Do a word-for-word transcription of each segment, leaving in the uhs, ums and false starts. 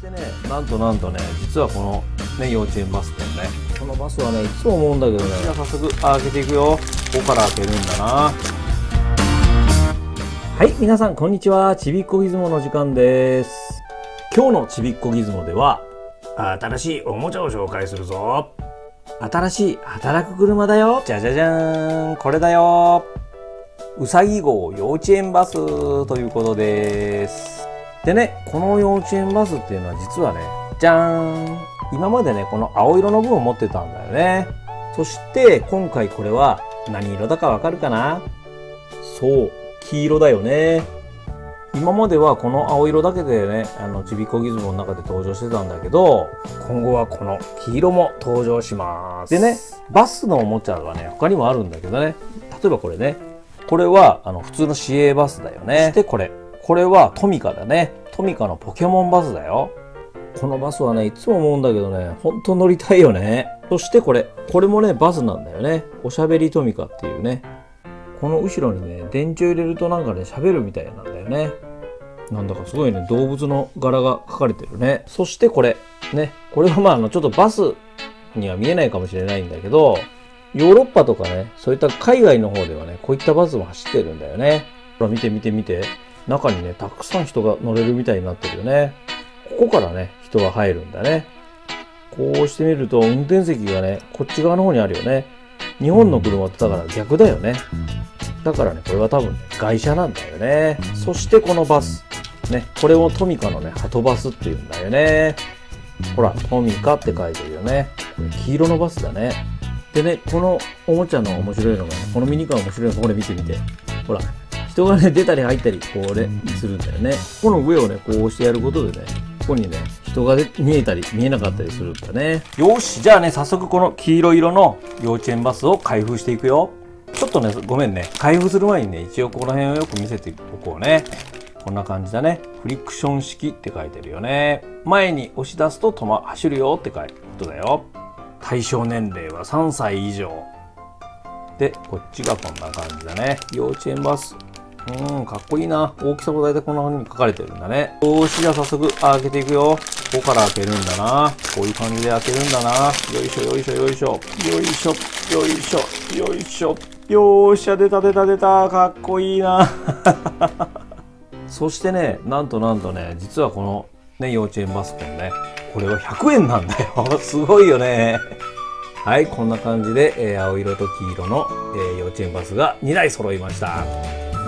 してね、なんとなんとね、実はこのね、幼稚園バスだよね。このバスはね、いつも思うんだけどね。じゃあ早速開けていくよ。ここから開けるんだな。はい、皆さんこんにちは。ちびっこギズモの時間です。今日のちびっこギズモでは、新しいおもちゃを紹介するぞ。新しい働く車だよ。じゃじゃじゃーん、これだよ。うさぎ号幼稚園バスということです。でね、この幼稚園バスっていうのは実はね、じゃーん。今までね、この青色の部分を持ってたんだよね。そして、今回これは何色だかわかるかな？そう、黄色だよね。今まではこの青色だけでね、あの、ちびっこギズモの中で登場してたんだけど、今後はこの黄色も登場します。でね、バスのおもちゃはね、他にもあるんだけどね。例えばこれね。これは、あの、普通の市営バスだよね。そしてこれ。これはトミカだね。トミカのポケモンバスだよ。このバスはね、いつも思うんだけどね、ほんと乗りたいよね。そしてこれ。これもね、バスなんだよね。おしゃべりトミカっていうね。この後ろにね、電柱入れるとなんかね、喋るみたいなんだよね。なんだかすごいね、動物の柄が描かれてるね。そしてこれ。ね。これはまあ、あの、ちょっとバスには見えないかもしれないんだけど、ヨーロッパとかね、そういった海外の方ではね、こういったバスも走ってるんだよね。ほら、見て見て見て。中にね、たくさん人が乗れるみたいになってるよね。ここからね、人が入るんだね。こうしてみると、運転席がね、こっち側の方にあるよね。日本の車ってだから逆だよね。だからね、これは多分ね、外車なんだよね。そしてこのバス。ね、これもトミカのね、ハトバスっていうんだよね。ほら、トミカって書いてるよね。これ黄色のバスだね。でね、このおもちゃの面白いのが、ね、このミニカー面白いのが、これ見てみて。ほら、人がね、出たり入ったり、こうね、するんだよね。この上をね、こう押してやることでね、ここにね、人が見えたり、見えなかったりするんだね。よし、じゃあね、早速この黄色色の幼稚園バスを開封していくよ。ちょっとね、ごめんね、開封する前にね、一応この辺をよく見せておこうね。こんな感じだね。フリクション式って書いてるよね。前に押し出すと止ま、走るよって書いてることだよ。対象年齢はさんさい以上。で、こっちがこんな感じだね。幼稚園バス。うーん、かっこいいな。大きさも大体こんな風に書かれてるんだね。よし、じゃあ早速開けていくよ。ここから開けるんだな。こういう感じで開けるんだな。よいしょ、よいしょ、よいしょ。よいしょ、よいしょ、よいしょ。よーしゃ、出た出た出た。かっこいいな。そしてね、なんとなんとね、実はこの、ね、幼稚園バスコンね。これはひゃくえんなんだよ。すごいよね。はい、こんな感じで、えー、青色と黄色の、えー、幼稚園バスがにだい揃いました。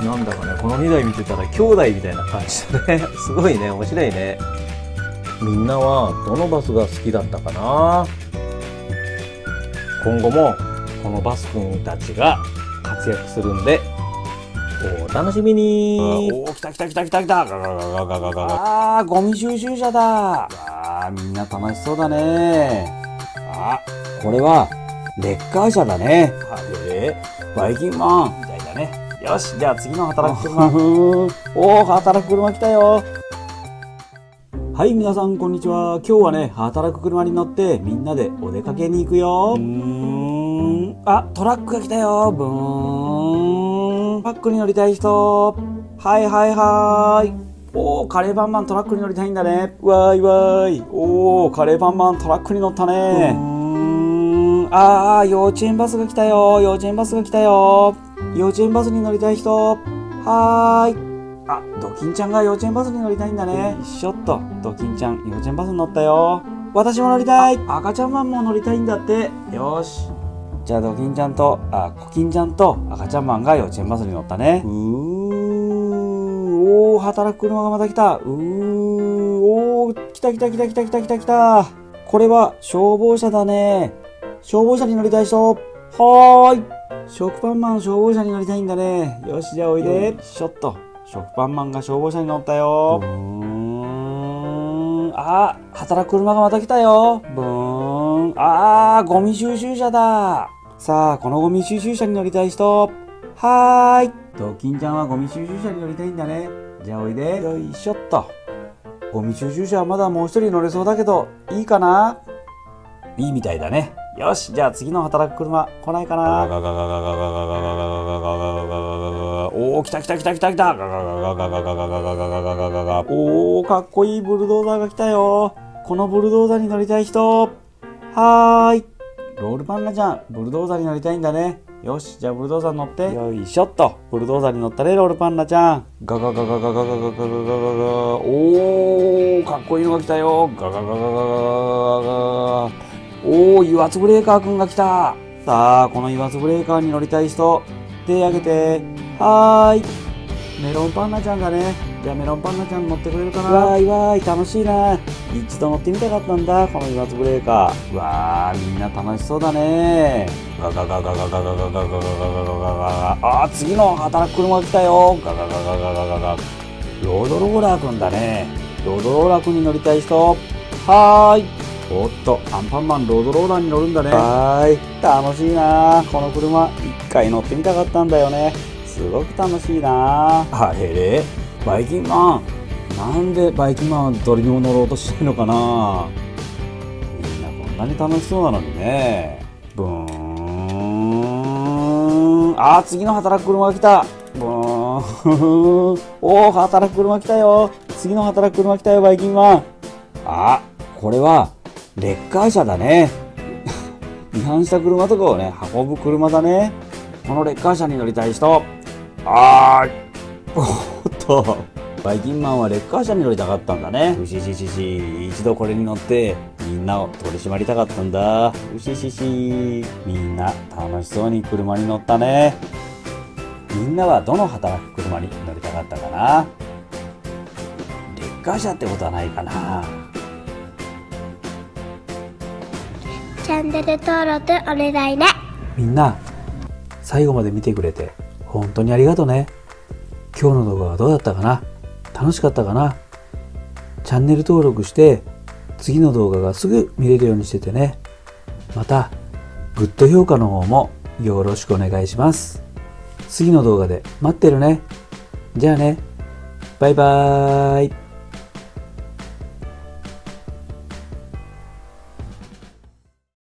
なんだかね、このにだい見てたら兄弟みたいな感じだね。すごいね、面白いね。みんなはどのバスが好きだったかな？今後もこのバスくんたちが活躍するんで、お楽しみにー。おー、来た来た来た来た来た。ガガガガガガガガ。あー、ゴミ収集車だー。あ、みんな楽しそうだね。あ、これはレッカー車だね。あれ、バイキンマンみたいだね。よし、じゃあ次の働く車。おお、働く車来たよ。はい、皆さんこんにちは。今日はね、働く車に乗ってみんなでお出かけに行くよ。うーん、あ、トラックが来たよ。ブーン。トラックに乗りたい人。はいはいはい。おー、カレーパンマントラックに乗りたいんだね。わーいわーい。おー、カレーパンマントラックに乗ったね。うーん。あー、幼稚園バスが来たよ。幼稚園バスが来たよ。幼稚園バスに乗りたい人。はーい。あ、ドキンちゃんが幼稚園バスに乗りたいんだね。しょっと、ドキンちゃん、幼稚園バスに乗ったよ。私も乗りたい。赤ちゃんマンも乗りたいんだって。よし。じゃあ、ドキンちゃんと、あ、コキンちゃんと赤ちゃんマンが幼稚園バスに乗ったね。うーん。おー、働く車がまた来た。うー、おー、来た来た来た来た来た来た来た。これは消防車だね。消防車に乗りたい人。はーい。食パンマン消防車に乗りたいんだね。よし、じゃあおいで。しょっと。食パンマンが消防車に乗ったよ。うーん。あ、働く車がまた来たよ。ブーン。あー、ゴミ収集車だ。さあ、このゴミ収集車に乗りたい人。はーい。ドキンちゃんはゴミ収集車に乗りたいんだね。じゃあおいで。よいしょっと。ゴミ収集車はまだもう一人乗れそうだけど、いいかな？いいみたいだね。よし、じゃあ次の働く車、来ないかな？おお、来た来た来た来た来た、ガガガガガガガガガガガガガガガ。おお、かっこいいブルドーザーが来たよ。このブルドーザーに乗りたい人。はーい。ロールパンナちゃん、ブルドーザーに乗りたいんだね。よし、じゃあブルドーザーに乗って。よいしょっと。ブルドーザーに乗ったね、ロールパンナちゃん。ガガガガガガガガガガガガガ。おお、かっこいいのが来たよ。ガガガガガガガガガガ。おお、油圧ブレーカーくんが来た。さあ、この油圧ブレーカーに乗りたい人。手あげて。はーい。メロンパンナちゃんだね。じゃあメロンパンナちゃん乗ってくれるかな。わーいわーい、楽しいな。一度乗ってみたかったんだ、この油圧ブレーカー。わー、みんな楽しそうだね。ガガガガガガガガガガガガガガガガ。あー、次の働く車が来たよ。ガガガガガガガガ。ロードローラーくんだね。ロードローラーくんに乗りたい人。はーい。おっと、アンパンマンロードローラーに乗るんだね。はーい、楽しいな。この車一回乗ってみたかったんだよね。すごく楽しいな。あれれ、バイキンマン、なんでバイキンマンはどれにも乗ろうとしないのかな。みんなこんなに楽しそうなのにね。ブーン。あー、次の働く車が来た。ブーン。おー、働く車来たよ。次の働く車来たよ、バイキンマン。あ、これはレッカー車だね。違反した車とかをね、運ぶ車だね。このレッカー車に乗りたい人。あーい。おっと、バイキンマンはレッカー車に乗りたかったんだね。うしししし、一度これに乗ってみんなを取り締まりたかったんだ。うししし、みんな楽しそうに車に乗ったね。みんなはどの働く車に乗りたかったかな。レッカー車ってことはないかな。チャンネル登録お願いね。みんな最後まで見てくれて本当にありがとね。今日の動画はどうだったかな？楽しかったかな？チャンネル登録して次の動画がすぐ見れるようにしててね。またグッド評価の方もよろしくお願いします。次の動画で待ってるね。じゃあね。バイバーイ。